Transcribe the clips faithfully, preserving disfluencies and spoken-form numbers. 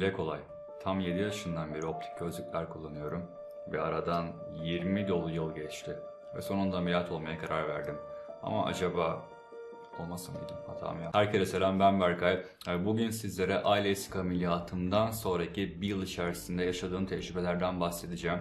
Dile kolay. Tam yedi yaşından beri optik gözlükler kullanıyorum ve aradan yirmi dolu yıl geçti ve sonunda ameliyat olmaya karar verdim. Ama acaba olmasa mıydım, hatam ya. Herkese selam, ben Berkay. Bugün sizlere İLASİK ameliyatımdan sonraki bir yıl içerisinde yaşadığım tecrübelerden bahsedeceğim.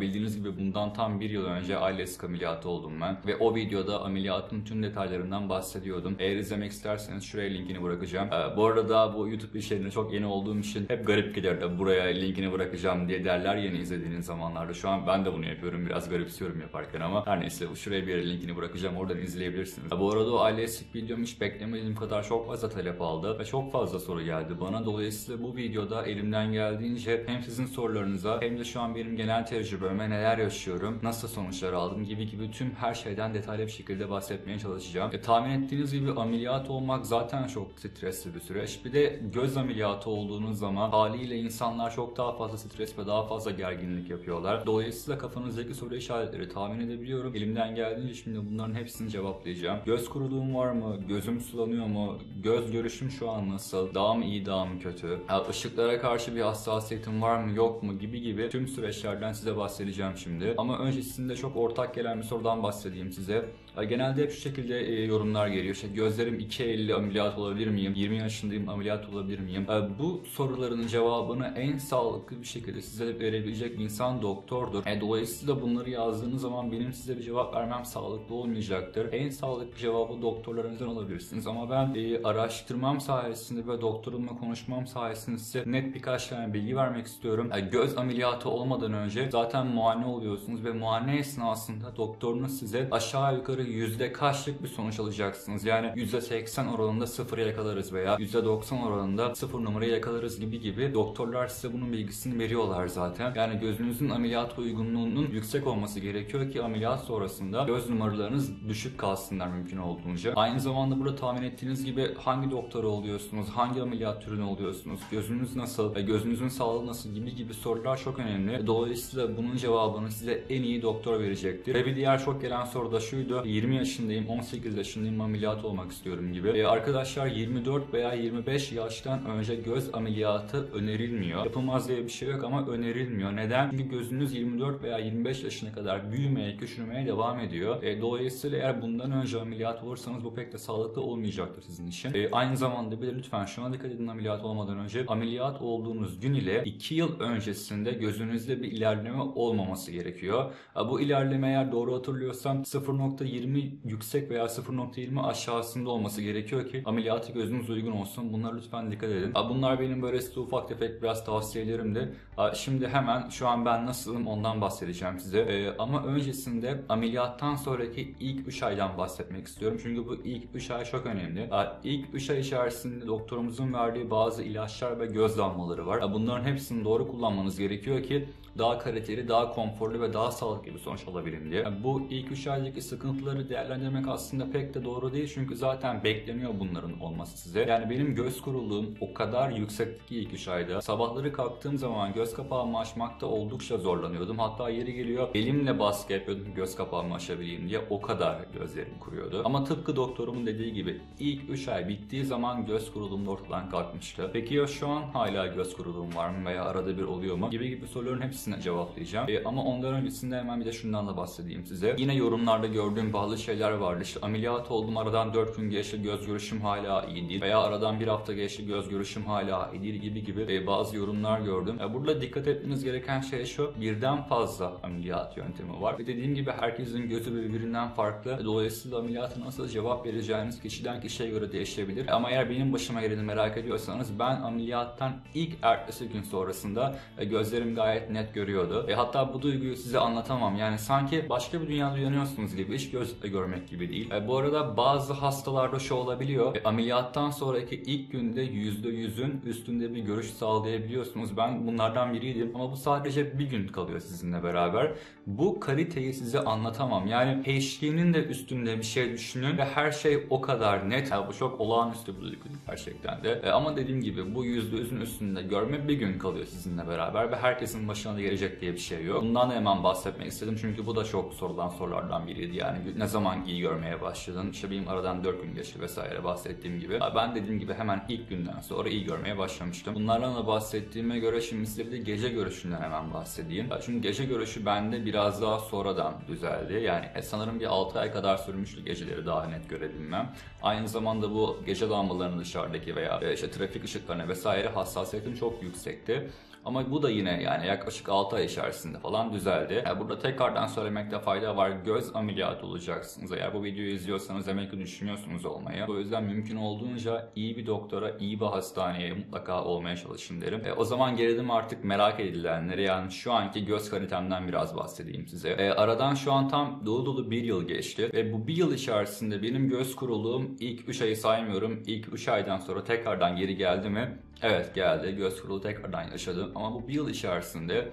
Bildiğiniz gibi bundan tam bir yıl önce İLASİK ameliyatı oldum ben. Ve o videoda ameliyatın tüm detaylarından bahsediyordum. Eğer izlemek isterseniz şuraya linkini bırakacağım. Bu arada bu YouTube işlerinde çok yeni olduğum için hep garip giderdi. Buraya linkini bırakacağım diye derler yeni izlediğiniz zamanlarda. Şu an ben de bunu yapıyorum. Biraz garipsiyorum yaparken ama. Her neyse, şuraya bir yere linkini bırakacağım. Oradan izleyebilirsiniz. Bu arada o İLASİK videom hiç beklemediğim kadar çok fazla talep aldı ve çok fazla soru geldi bana. Dolayısıyla bu videoda elimden geldiğince hem sizin sorularınıza hem de şu an benim genel tecrübeme, neler yaşıyorum, nasıl sonuçlar aldım gibi gibi tüm her şeyden detaylı bir şekilde bahsetmeye çalışacağım. E, tahmin ettiğiniz gibi ameliyat olmak zaten çok stresli bir süreç. Bir de göz ameliyatı olduğunuz zaman haliyle insanlar çok daha fazla stres ve daha fazla gerginlik yapıyorlar. Dolayısıyla kafanızdaki soru işaretleri tahmin edebiliyorum. Elimden geldiğince şimdi bunların hepsini cevaplayacağım. Göz kuruluğum var mı? Gözüm sulanıyor mu? Göz görüşüm şu an nasıl? Daha mı iyi, daha mı kötü? Ya, ışıklara karşı bir hassasiyetim var mı, yok mu gibi gibi tüm süreçlerden size bahsedeceğim şimdi. Ama öncesinde çok ortak gelen bir sorudan bahsedeyim size. Ya, genelde hep şu şekilde e, yorumlar geliyor. İşte gözlerim iki elli, ameliyat olabilir miyim? yirmi yaşındayım, ameliyat olabilir miyim? Ya, bu soruların cevabını en sağlıklı bir şekilde size verebilecek insan doktordur. E, dolayısıyla bunları yazdığınız zaman benim size bir cevap vermem sağlıklı olmayacaktır. En sağlıklı cevabı doktorların olabilirsiniz. Ama ben e, araştırmam sayesinde ve doktorumla konuşmam sayesinde size net birkaç tane bilgi vermek istiyorum. E, göz ameliyatı olmadan önce zaten muayene oluyorsunuz ve muayene esnasında doktorunuz size aşağı yukarı yüzde kaçlık bir sonuç alacaksınız. Yani yüzde seksen oranında sıfırı yakalarız veya yüzde doksan oranında sıfır numarayı yakalarız gibi gibi doktorlar size bunun bilgisini veriyorlar zaten. Yani gözünüzün ameliyat uygunluğunun yüksek olması gerekiyor ki ameliyat sonrasında göz numaralarınız düşük kalsınlar mümkün olduğunca. Aynı zamanda burada tahmin ettiğiniz gibi hangi doktora oluyorsunuz, hangi ameliyat türünü oluyorsunuz, gözünüz nasıl, gözünüzün sağlığı nasıl gibi gibi sorular çok önemli. Dolayısıyla bunun cevabını size en iyi doktor verecektir. Ve bir diğer çok gelen soru da şuydu: yirmi yaşındayım, on sekiz yaşındayım, ameliyat olmak istiyorum gibi. E arkadaşlar, yirmi dört veya yirmi beş yaştan önce göz ameliyatı önerilmiyor. Yapılmaz diye bir şey yok ama önerilmiyor. Neden? Çünkü gözünüz yirmi dört veya yirmi beş yaşına kadar büyümeye, küçülmeye devam ediyor. E dolayısıyla eğer bundan önce ameliyat olursanız bu pek de sağlıklı olmayacaktır sizin için. E, aynı zamanda bir de lütfen şuna dikkat edin ameliyat olmadan önce. Ameliyat olduğunuz gün ile iki yıl öncesinde gözünüzde bir ilerleme olmaması gerekiyor. E, bu ilerleme, eğer doğru hatırlıyorsam, sıfır nokta yirmi yüksek veya sıfır nokta yirmi aşağısında olması gerekiyor ki ameliyatı gözünüz uygun olsun. Bunlara lütfen dikkat edin. E, bunlar benim böyle size ufak tefek biraz tavsiyelerimdi. E, şimdi hemen şu an ben nasılım ondan bahsedeceğim size. E, ama öncesinde ameliyattan sonraki ilk üç aydan bahsetmek istiyorum. Çünkü bu ilk üç ay çok önemli. İlk üç ay içerisinde doktorumuzun verdiği bazı ilaçlar ve göz damlaları var. Bunların hepsini doğru kullanmanız gerekiyor ki daha kaliteli, daha konforlu ve daha sağlıklı bir sonuç alabilirim diye. Bu ilk üç aydaki sıkıntıları değerlendirmek aslında pek de doğru değil. Çünkü zaten bekleniyor bunların olması size. Yani benim göz kuruluğum o kadar yüksekti ki ilk üç ayda. Sabahları kalktığım zaman göz kapağımı açmakta oldukça zorlanıyordum. Hatta yeri geliyor elimle baskı yapıyordum göz kapağımı açabileyim diye. O kadar gözlerim kuruyordu. Ama tıpkı doktorumun dediği gibi ilk üç ay bittiği zaman göz kuruluğum ortadan kalkmıştı. Peki ya şu an hala göz kuruluğum var mı veya arada bir oluyor mu gibi gibi soruların hepsine cevaplayacağım. E, ama ondan öncesinde hemen bir de şundan da bahsedeyim size. Yine yorumlarda gördüğüm bazı şeyler vardı. İşte ameliyat oldum, aradan dört gün geçti, göz görüşüm hala iyi değil veya aradan bir hafta geçti, göz görüşüm hala iyi değil gibi gibi e, bazı yorumlar gördüm. E, burada dikkat etmeniz gereken şey şu: birden fazla ameliyat yöntemi var ve dediğim gibi herkesin gözü birbirinden farklı. Dolayısıyla ameliyatı nasıl cevap vereceğiniz kişiden kişiye göre değişebilir. Ama eğer benim başıma geleni merak ediyorsanız, ben ameliyattan ilk ertesi gün sonrasında gözlerim gayet net görüyordu. E hatta bu duyguyu size anlatamam. Yani sanki başka bir dünyada uyanıyorsunuz gibi, hiç gözle görmek gibi değil. E bu arada bazı hastalarda şu olabiliyor: E ameliyattan sonraki ilk günde yüzde yüzün üstünde bir görüş sağlayabiliyorsunuz. Ben bunlardan biriydim ama bu sadece bir gün kalıyor sizinle beraber. Bu kaliteyi size anlatamam. Yani eşliğinin de üstünde bir şey düşünün ve her şey o kadar net. Yani bu çok olağanüstü bir duygu gerçekten de. E ama dediğim gibi bu yüzde yüzün üstünde görme bir gün kalıyor sizinle beraber ve herkesin başına da gelecek diye bir şey yok. Bundan da hemen bahsetmek istedim çünkü bu da çok sorulan sorulardan biriydi. Yani ne zaman iyi görmeye başladın? İşte benim aradan dört gün geçti vesaire, bahsettiğim gibi. Ben dediğim gibi hemen ilk günden sonra iyi görmeye başlamıştım. Bunlardan da bahsettiğime göre şimdi size bir de gece görüşünden hemen bahsedeyim. Çünkü gece görüşü bende biraz daha sonradan düzeldi. Yani e, sanırım bir altı ay kadar sürmüştü geceleri daha net görebilmem. Aynı zamanda bu gece lambalarının dışarıdaki veya işte trafik ışıklarına vesaire hassasiyetim çok yüksekti. Ama bu da yine yani yaklaşık altı ay içerisinde falan düzeldi. Yani burada tekrardan söylemekte fayda var. Göz ameliyatı olacaksınız. Eğer bu videoyu izliyorsanız demek ki düşünüyorsunuz olmayı. O yüzden mümkün olduğunca iyi bir doktora, iyi bir hastaneye mutlaka olmaya çalışın derim. E, o zaman gelelim artık merak edilenlere. Yani şu anki göz kalitemden biraz bahsedeyim size. E, aradan şu an tam dolu dolu bir yıl geçti. Ve bu bir yıl içerisinde benim göz kuruluğum ilk üç ayı saymıyorum. İlk üç aydan sonra tekrardan geri geldi mi? Evet geldi. Göz kuruluğu tekrardan yaşadım. Ama bu bir yıl içerisinde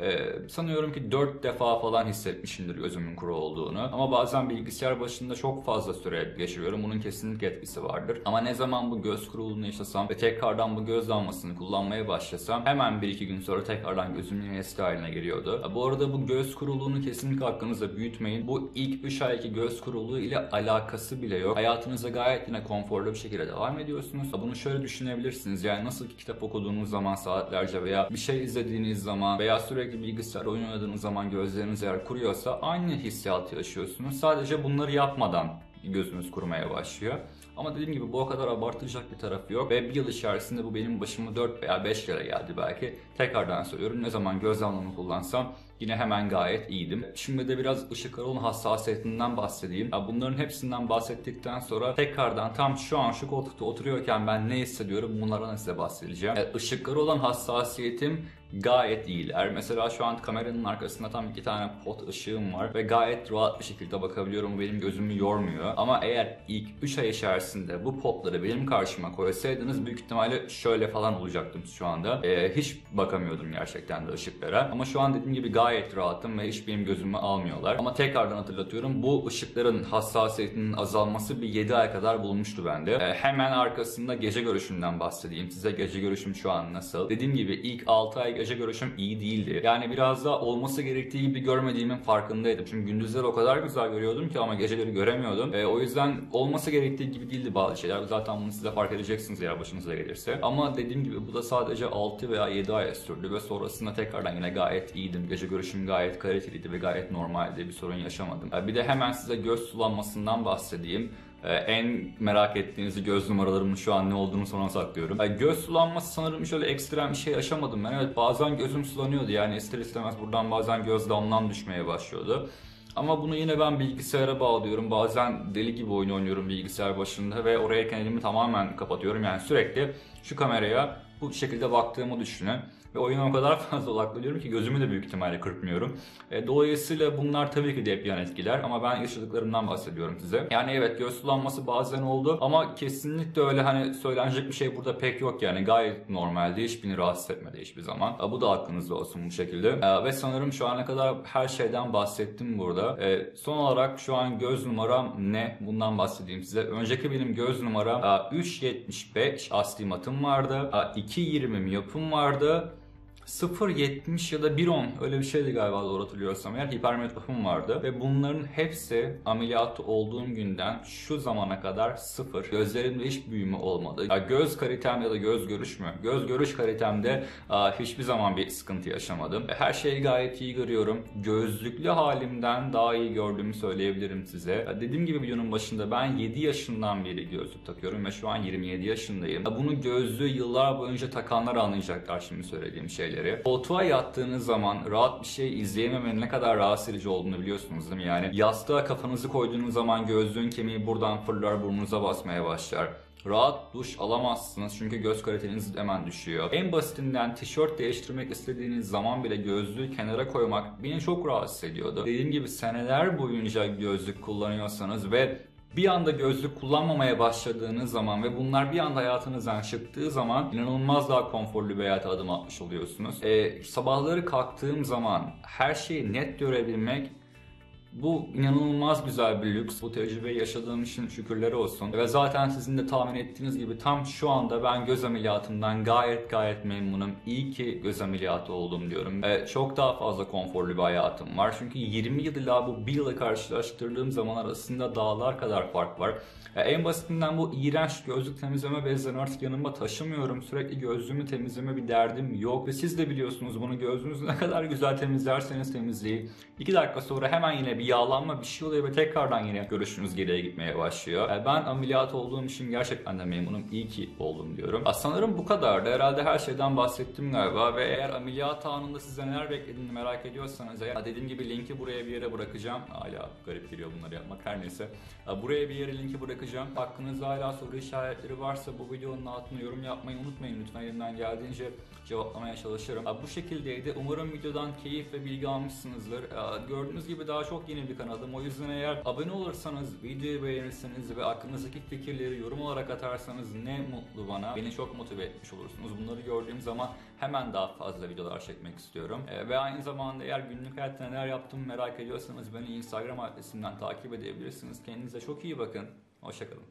Ee, sanıyorum ki dört defa falan hissetmişimdir gözümün kuru olduğunu. Ama bazen bilgisayar başında çok fazla süre geçiriyorum. Bunun kesinlikle etkisi vardır. Ama ne zaman bu göz kuruluğunu yaşasam ve tekrardan bu göz damlasını kullanmaya başlasam hemen bir iki gün sonra tekrardan gözümün eski haline geliyordu. Bu arada bu göz kuruluğunu kesinlikle aklınıza büyütmeyin. Bu ilk üç aydaki göz kuruluğu ile alakası bile yok. Hayatınıza gayet yine konforlu bir şekilde devam ediyorsunuz. Bunu şöyle düşünebilirsiniz. Yani nasıl ki kitap okuduğunuz zaman saatlerce veya bir şey izlediğiniz zaman veya sürekli bilgisayar oyun oynadığınız zaman gözleriniz eğer kuruyorsa aynı hissiyatı yaşıyorsunuz. Sadece bunları yapmadan gözünüz kurumaya başlıyor. Ama dediğim gibi bu o kadar abartılacak bir tarafı yok. Ve bir yıl içerisinde bu benim başıma dört veya beş kere geldi belki. Tekrardan söylüyorum, ne zaman göz damlamı kullansam yine hemen gayet iyiydim. Şimdi de biraz ışıklara olan hassasiyetinden bahsedeyim. Ya bunların hepsinden bahsettikten sonra tekrardan tam şu an şu koltukta oturuyorken ben ne hissediyorum, bunlardan size bahsedeceğim. Yani ışıklara olan hassasiyetim gayet iyiler. Mesela şu an kameranın arkasında tam iki tane pot ışığım var ve gayet rahat bir şekilde bakabiliyorum. Bu benim gözümü yormuyor. Ama eğer ilk üç ay içerisinde bu potları benim karşıma koysaydınız büyük ihtimalle şöyle falan olacaktım şu anda. Ee, hiç bakamıyordum gerçekten de ışıklara. Ama şu an dediğim gibi gayet rahatım ve hiç benim gözümü almıyorlar. Ama tekrardan hatırlatıyorum, bu ışıkların hassasiyetinin azalması bir yedi ay kadar bulmuştu bende. Ee, hemen arkasında gece görüşümden bahsedeyim size. Gece görüşüm şu an nasıl? Dediğim gibi ilk altı ay gece görüşüm iyi değildi. Yani biraz daha olması gerektiği gibi görmediğimin farkındaydım. Çünkü gündüzleri o kadar güzel görüyordum ki ama geceleri göremiyordum. E, o yüzden olması gerektiği gibi değildi bazı şeyler. Zaten bunu siz de fark edeceksiniz eğer başınıza gelirse. Ama dediğim gibi bu da sadece altı veya yedi ay sürdü ve sonrasında tekrardan yine gayet iyiydim. Gece görüşüm gayet kaliteliydi ve gayet normaldi. Bir sorun yaşamadım. E, bir de hemen size göz sulanmasından bahsedeyim. En merak ettiğiniz göz numaralarımın şu an ne olduğunu sonra saklıyorum. Yani göz sulanması sanırım şöyle ekstrem bir şey yaşamadım ben. Evet, bazen gözüm sulanıyordu. Yani ister istemez buradan bazen göz damlam düşmeye başlıyordu. Ama bunu yine ben bilgisayara bağlıyorum. Bazen deli gibi oyun oynuyorum bilgisayar başında ve oraya kendimi tamamen kapatıyorum. Yani sürekli şu kameraya bu şekilde baktığımı düşünün. Ve oyuna o kadar fazla odaklanıyorum ki gözümü de büyük ihtimalle kırpmıyorum. E, dolayısıyla bunlar tabii ki de hep yan etkiler ama ben yaşadıklarımdan bahsediyorum size. Yani evet, göz sulanması bazen oldu ama kesinlikle öyle hani söylenecek bir şey burada pek yok yani. Gayet normaldi, hiç beni rahatsız etmedi hiçbir zaman. E, bu da aklınızda olsun bu şekilde. E, ve sanırım şu ana kadar her şeyden bahsettim burada. E, son olarak şu an göz numaram ne? Bundan bahsedeyim size. Önceki benim göz numaram e, üç yetmiş beş astigmatım vardı. E, iki yirmim yapım vardı. sıfır yetmiş ya da bir on öyle bir şeydi galiba, doğru hatırlıyorsam eğer, hipermetropim vardı ve bunların hepsi ameliyatı olduğum günden şu zamana kadar sıfır. Gözlerimde hiç büyüme olmadı. Ya göz kalitem ya da göz görüş mü? Göz görüş kalitemde a, hiçbir zaman bir sıkıntı yaşamadım. Her şeyi gayet iyi görüyorum. Gözlüklü halimden daha iyi gördüğümü söyleyebilirim size. Ya dediğim gibi videonun başında ben yedi yaşından beri gözlük takıyorum ve şu an yirmi yedi yaşındayım. Ya bunu gözlüğü yıllar boyunca takanlar anlayacaklar şimdi söylediğim şeyleri. Koltuğa yattığınız zaman rahat bir şey izleyememenin ne kadar rahatsız edici olduğunu biliyorsunuz değil mi? Yani yastığa kafanızı koyduğunuz zaman gözlüğün kemiği buradan fırlar, burnunuza basmaya başlar. Rahat duş alamazsınız çünkü göz kaliteniz hemen düşüyor. En basitinden tişört değiştirmek istediğiniz zaman bile gözlüğü kenara koymak beni çok rahatsız ediyordu. Dediğim gibi seneler boyunca gözlük kullanıyorsanız ve bir anda gözlük kullanmamaya başladığınız zaman ve bunlar bir anda hayatınızdan çıktığı zaman inanılmaz daha konforlu bir hayata adım atmış oluyorsunuz. Ee, sabahları kalktığım zaman her şeyi net görebilmek Bu inanılmaz güzel bir lüks. Bu tecrübeyi yaşadığım için şükürler olsun. Ve zaten sizin de tahmin ettiğiniz gibi tam şu anda ben göz ameliyatımdan gayet gayet memnunum. İyi ki göz ameliyatı oldum diyorum. E, çok daha fazla konforlu bir hayatım var. Çünkü yirmi yıl ila bu bir yıla karşılaştırdığım zaman arasında dağlar kadar fark var. E, en basitinden bu iğrenç gözlük temizleme bezlerini artık yanıma taşımıyorum. Sürekli gözlüğümü temizleme bir derdim yok. Ve siz de biliyorsunuz bunu, gözünüzü ne kadar güzel temizlerseniz temizleyin, iki dakika sonra hemen yine bir yağlanma bir şey oluyor ve tekrardan yine görüşünüz geriye gitmeye başlıyor. Ben ameliyat olduğum için gerçekten de memnunum. İyi ki oldum diyorum. Sanırım bu kadardı. Herhalde her şeyden bahsettim galiba ve eğer ameliyat anında size neler beklediğini merak ediyorsanız eğer, dediğim gibi linki buraya bir yere bırakacağım. Hala garip geliyor bunları yapmak. Her neyse. Buraya bir yere linki bırakacağım. Aklınızda hala soru işaretleri varsa bu videonun altına yorum yapmayı unutmayın. Lütfen elimden geldiğince cevaplamaya çalışırım. Bu şekildeydi. Umarım videodan keyif ve bilgi almışsınızdır. Gördüğünüz gibi daha çok yeni bir kanalım. O yüzden eğer abone olursanız, videoyu beğenirseniz ve aklınızdaki fikirleri yorum olarak atarsanız ne mutlu bana. Beni çok motive etmiş olursunuz. Bunları gördüğüm zaman hemen daha fazla videolar çekmek istiyorum. E, ve aynı zamanda eğer günlük hayatta neler yaptığımı merak ediyorsanız beni Instagram adresimden takip edebilirsiniz. Kendinize çok iyi bakın. Hoşça kalın.